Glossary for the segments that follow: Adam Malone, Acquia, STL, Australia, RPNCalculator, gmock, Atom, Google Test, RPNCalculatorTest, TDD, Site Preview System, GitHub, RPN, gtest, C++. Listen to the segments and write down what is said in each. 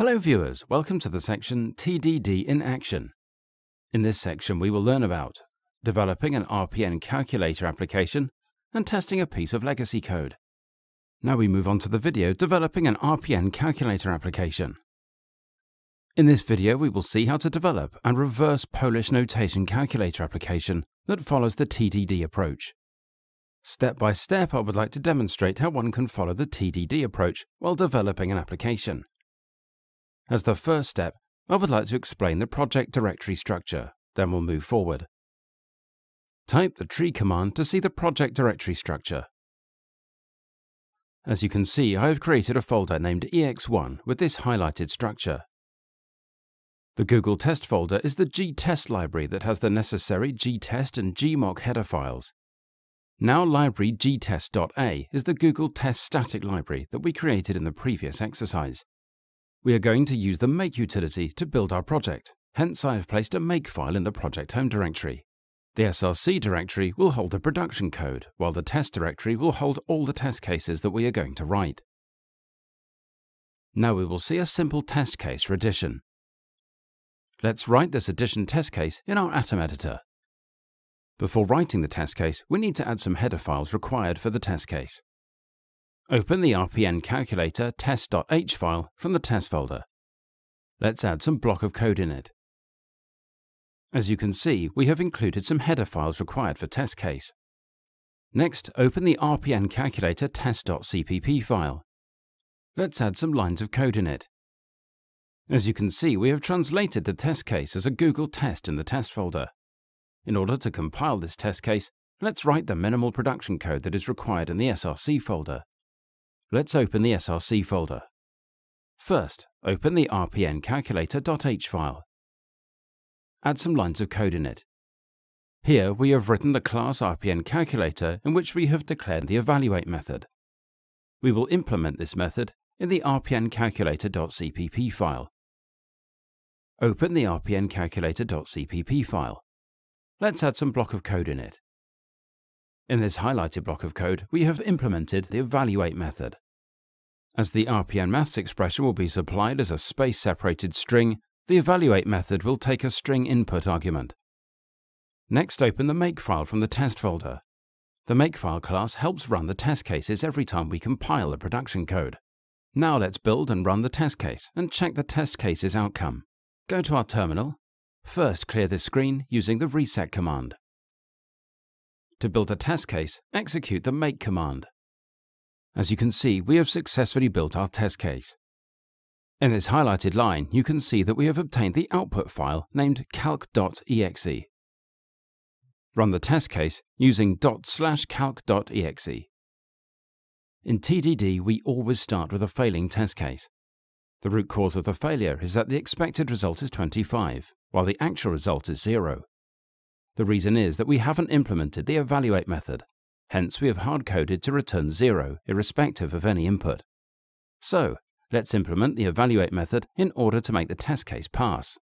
Hello viewers, welcome to the section TDD in Action. In this section we will learn about developing an RPN calculator application and testing a piece of legacy code. Now we move on to the video developing an RPN calculator application. In this video we will see how to develop a reverse Polish notation calculator application that follows the TDD approach. Step by step I would like to demonstrate how one can follow the TDD approach while developing an application. As the first step, I would like to explain the project directory structure, then we'll move forward. Type the tree command to see the project directory structure. As you can see, I have created a folder named EX1 with this highlighted structure. The Google Test folder is the gtest library that has the necessary gtest and gmock header files. Now library gtest.a is the Google Test static library that we created in the previous exercise. We are going to use the make utility to build our project, hence I have placed a make file in the project home directory. The src directory will hold the production code, while the test directory will hold all the test cases that we are going to write. Now we will see a simple test case for addition. Let's write this addition test case in our Atom editor. Before writing the test case, we need to add some header files required for the test case. Open the RPNCalculatorTest.h file from the test folder. Let's add some block of code in it. As you can see, we have included some header files required for test case. Next, open the RPNCalculatorTest.cpp file. Let's add some lines of code in it. As you can see, we have translated the test case as a Google test in the test folder. In order to compile this test case, let's write the minimal production code that is required in the src folder. Let's open the src folder. First, open the rpncalculator.h file. Add some lines of code in it. Here we have written the class rpncalculator in which we have declared the evaluate method. We will implement this method in the rpncalculator.cpp file. Open the rpncalculator.cpp file. Let's add some block of code in it. In this highlighted block of code, we have implemented the evaluate method. As the RPN maths expression will be supplied as a space-separated string, the evaluate method will take a string input argument. Next, open the make file from the test folder. The makefile class helps run the test cases every time we compile the production code. Now let's build and run the test case and check the test case's outcome. Go to our terminal. First, clear this screen using the reset command. To build a test case, execute the make command. As you can see, we have successfully built our test case. In this highlighted line, you can see that we have obtained the output file named calc.exe. Run the test case using ./calc.exe. In TDD, we always start with a failing test case. The root cause of the failure is that the expected result is 25, while the actual result is 0. The reason is that we haven't implemented the evaluate method, hence we have hard-coded to return 0 irrespective of any input. So, let's implement the evaluate method in order to make the test case pass.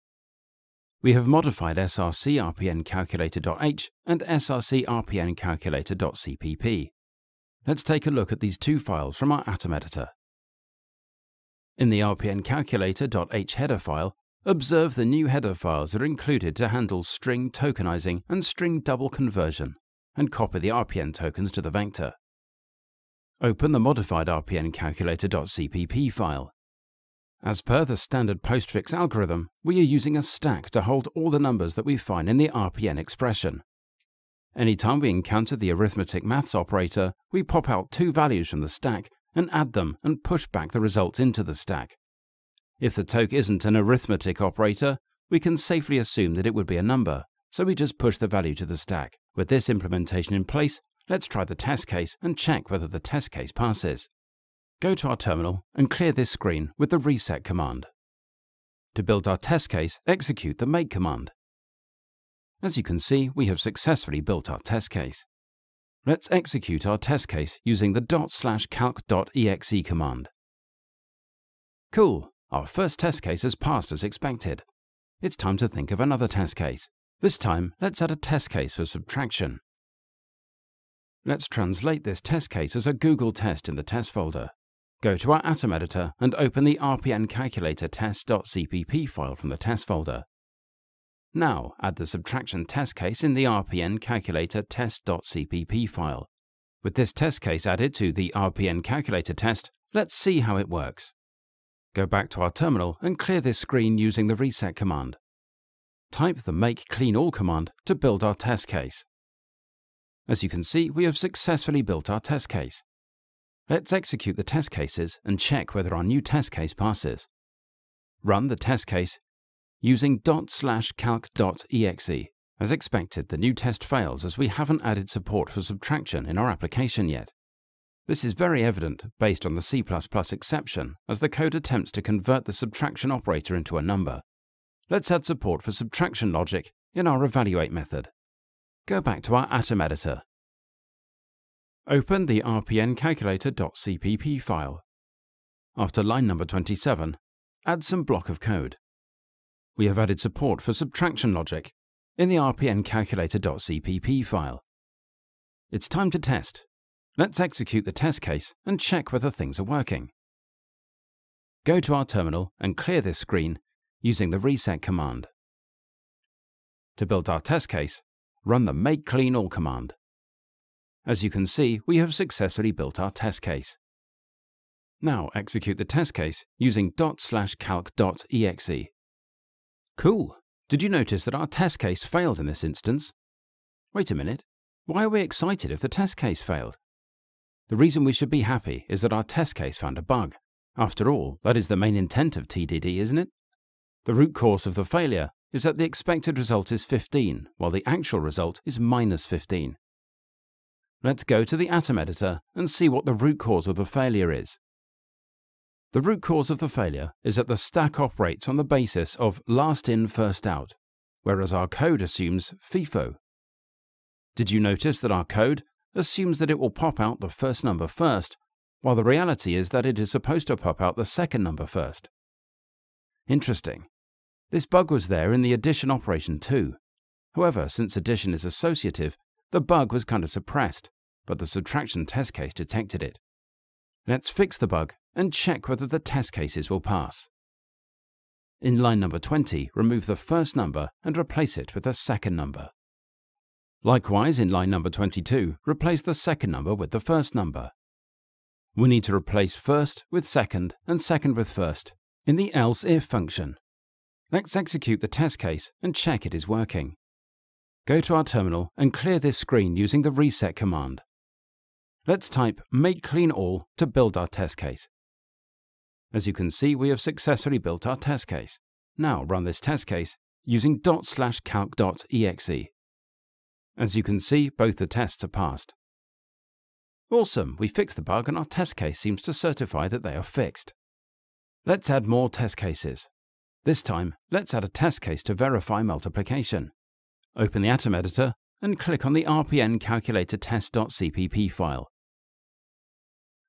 We have modified src_rpncalculator.h and src_rpncalculator.cpp. Let's take a look at these two files from our Atom editor. In the rpncalculator.h header file, observe the new header files that are included to handle string tokenizing and string double conversion, and copy the RPN tokens to the vector. Open the modified rpncalculator.cpp file. As per the standard postfix algorithm, we are using a stack to hold all the numbers that we find in the RPN expression. Anytime we encounter the arithmetic maths operator, we pop out two values from the stack and add them and push back the results into the stack. If the toke isn't an arithmetic operator, we can safely assume that it would be a number, so we just push the value to the stack. With this implementation in place, let's try the test case and check whether the test case passes. Go to our terminal and clear this screen with the reset command. To build our test case, execute the make command. As you can see, we have successfully built our test case. Let's execute our test case using the ./calc.exe command. Cool! Our first test case has passed as expected. It's time to think of another test case. This time, let's add a test case for subtraction. Let's translate this test case as a Google test in the test folder. Go to our Atom editor and open the RPNCalculatorTest.cpp file from the test folder. Now add the subtraction test case in the RPNCalculatorTest.cpp file. With this test case added to the RPNCalculatorTest, let's see how it works. Go back to our terminal and clear this screen using the reset command. Type the make clean all command to build our test case. As you can see, we have successfully built our test case. Let's execute the test cases and check whether our new test case passes. Run the test case using ./calc.exe. As expected, the new test fails as we haven't added support for subtraction in our application yet. This is very evident based on the C++ exception, as the code attempts to convert the subtraction operator into a number. Let's add support for subtraction logic in our evaluate method. Go back to our Atom editor. Open the RPNCalculator.cpp file. After line number 27, add some block of code. We have added support for subtraction logic in the RPNCalculator.cpp file. It's time to test. Let's execute the test case and check whether things are working. Go to our terminal and clear this screen using the reset command. To build our test case, run the make clean all command. As you can see, we have successfully built our test case. Now execute the test case using ./calc.exe. Cool! Did you notice that our test case failed in this instance? Wait a minute, why are we excited if the test case failed? The reason we should be happy is that our test case found a bug. After all, that is the main intent of TDD, isn't it? The root cause of the failure is that the expected result is 15, while the actual result is -15. Let's go to the Atom editor and see what the root cause of the failure is. The root cause of the failure is that the stack operates on the basis of last in, first out, whereas our code assumes FIFO. Did you notice that our code assumes that it will pop out the first number first, while the reality is that it is supposed to pop out the second number first? Interesting. This bug was there in the addition operation too. However, since addition is associative, the bug was kind of suppressed, but the subtraction test case detected it. Let's fix the bug and check whether the test cases will pass. In line number 20, remove the first number and replace it with the second number. Likewise, in line number 22, replace the second number with the first number. We need to replace first with second and second with first in the else if function. Let's execute the test case and check it is working. Go to our terminal and clear this screen using the reset command. Let's type make clean all to build our test case. As you can see, we have successfully built our test case. Now run this test case using ./calc.exe. As you can see, both the tests are passed. Awesome, we fixed the bug and our test case seems to certify that they are fixed. Let's add more test cases. This time, let's add a test case to verify multiplication. Open the Atom editor and click on the RPNCalculatorTest.cpp file.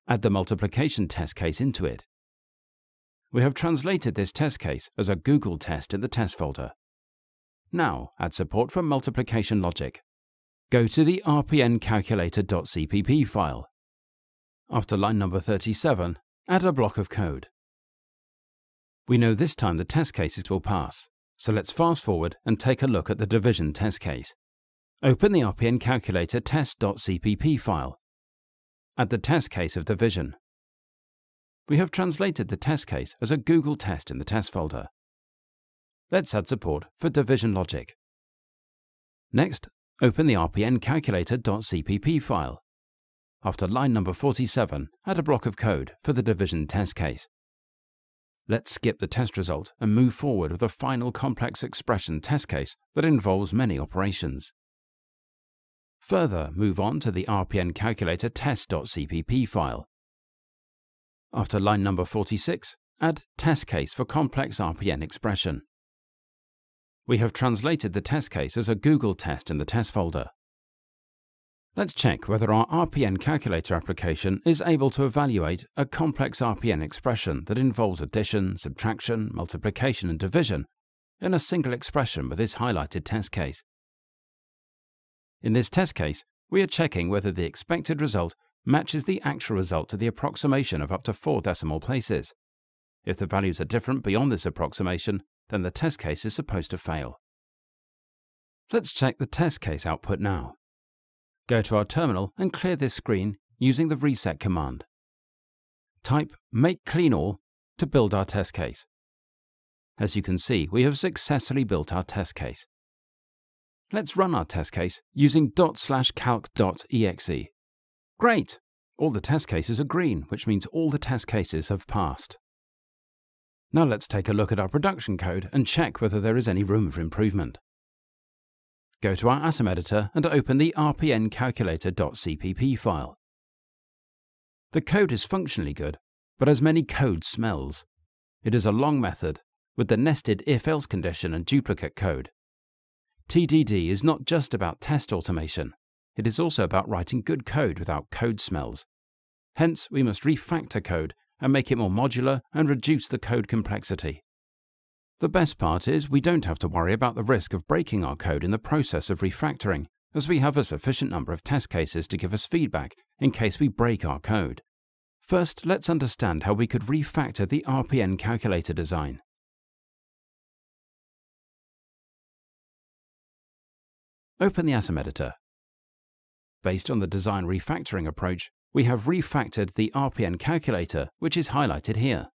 Add the multiplication test case into it. We have translated this test case as a Google test in the test folder. Now add support for multiplication logic. Go to the RPNCalculator.cpp file. After line number 37, add a block of code. We know this time the test cases will pass, so let's fast forward and take a look at the division test case. Open the RPNCalculatorTest.cpp file. Add the test case of division. We have translated the test case as a Google test in the test folder. Let's add support for division logic. Next, open the RPNCalculator.cpp file. After line number 47, add a block of code for the division test case. Let's skip the test result and move forward with the final complex expression test case that involves many operations. Further, move on to the RPNCalculatorTest.cpp file. After line number 46, add test case for complex RPN expression. We have translated the test case as a Google test in the test folder. Let's check whether our RPN calculator application is able to evaluate a complex RPN expression that involves addition, subtraction, multiplication and division in a single expression with this highlighted test case. In this test case, we are checking whether the expected result matches the actual result to the approximation of up to 4 decimal places. If the values are different beyond this approximation, then the test case is supposed to fail. Let's check the test case output now. Go to our terminal and clear this screen using the reset command. Type make clean all to build our test case. As you can see, we have successfully built our test case. Let's run our test case using ./calc.exe. Great! All the test cases are green, which means all the test cases have passed. Now let's take a look at our production code and check whether there is any room for improvement. Go to our Atom editor and open the RPNCalculator.cpp file. The code is functionally good, but as many code smells. It is a long method with the nested if-else condition and duplicate code. TDD is not just about test automation. It is also about writing good code without code smells. Hence, we must refactor code and make it more modular and reduce the code complexity. The best part is we don't have to worry about the risk of breaking our code in the process of refactoring, as we have a sufficient number of test cases to give us feedback in case we break our code. First, let's understand how we could refactor the RPN calculator design. Open the Atom editor. Based on the design refactoring approach, we have refactored the RPN calculator, which is highlighted here.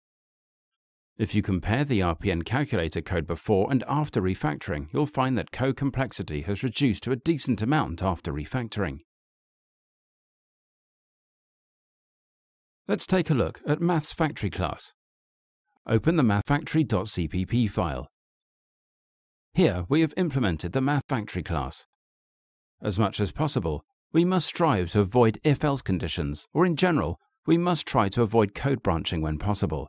If you compare the RPN calculator code before and after refactoring, you'll find that code complexity has reduced to a decent amount after refactoring. Let's take a look at MathFactory class. Open the MathFactory.cpp file. Here we have implemented the MathFactory class. As much as possible, we must strive to avoid if-else conditions, or in general, we must try to avoid code branching when possible.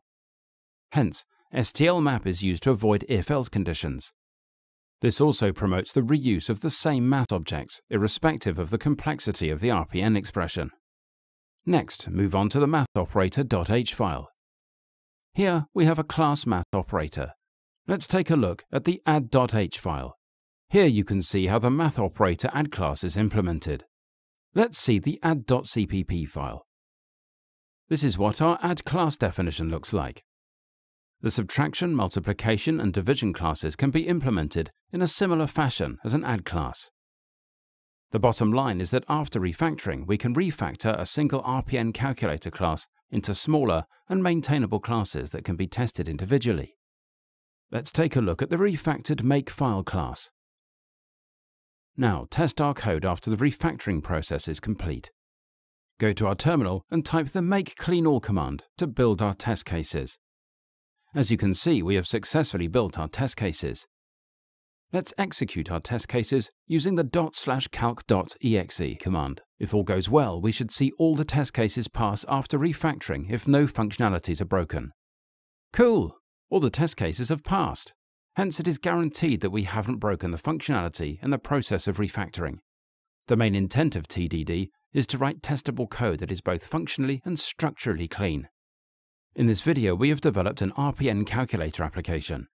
Hence, STL map is used to avoid if-else conditions. This also promotes the reuse of the same math objects, irrespective of the complexity of the RPN expression. Next, move on to the MathOperator.h file. Here we have a class MathOperator. Let's take a look at the add.h file. Here you can see how the MathOperator add class is implemented. Let's see the add.cpp file. This is what our add class definition looks like. The subtraction, multiplication, and division classes can be implemented in a similar fashion as an add class. The bottom line is that after refactoring, we can refactor a single RPN calculator class into smaller and maintainable classes that can be tested individually. Let's take a look at the refactored makefile class. Now, test our code after the refactoring process is complete. Go to our terminal and type the make clean all command to build our test cases. As you can see, we have successfully built our test cases. Let's execute our test cases using the ./calc.exe command. If all goes well, we should see all the test cases pass after refactoring if no functionalities are broken. Cool! All the test cases have passed. Hence, it is guaranteed that we haven't broken the functionality in the process of refactoring. The main intent of TDD is to write testable code that is both functionally and structurally clean. In this video, we have developed an RPN calculator application.